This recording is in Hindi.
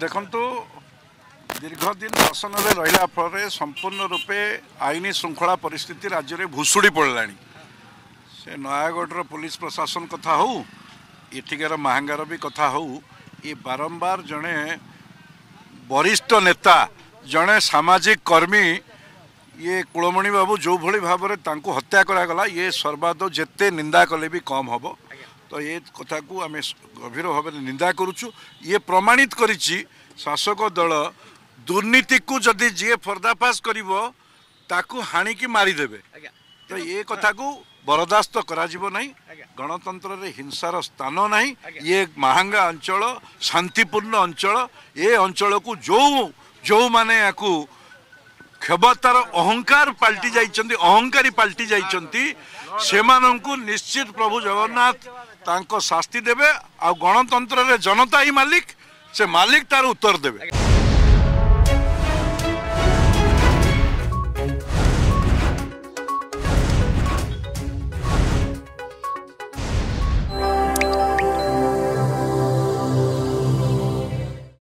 देखंतु दीर्घ दिन शासन में रहा फल संपूर्ण रूपे आईन श्रृंखला परिस्थिति राज्य में भुशुड़ी पड़ा से नयागढ़ पुलिस प्रशासन कथा हो इथिकार महांगार भी कथा हो ये बारंबार जड़े वरिष्ठ नेता जड़े सामाजिक कर्मी ये कुलमणि बाबू जो भली भाव हत्या करागला ये सर्वाध जिते निंदा कले भी कम हम तो ये कथा को आम गंभीर भाव निंदा करुचु ये प्रमाणित करिछि शासक दल दुर्नीति को जदि जी पर्दाफाश करू हाणिकी मारिदेवे तो ये कथा को बरदास्त करा नहीं गणतंत्र रे हिंसार स्थान नहीं ये महांगा अंचल शांतिपूर्ण अंचल ये अंचल को जो जो माने याकू क्षमतार अहंकार पलटि जाइछन्ती अहंकारी पलटि जाइछन्ती सेमानंकु निश्चित प्रभु जगन्नाथ तांको शास्ति देवे आ गणतंत्र रे जनता ही मालिक से मालिक तार उत्तर देवे।